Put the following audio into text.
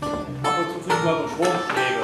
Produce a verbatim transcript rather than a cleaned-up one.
Ab und zu kriegt man so Stromschläge.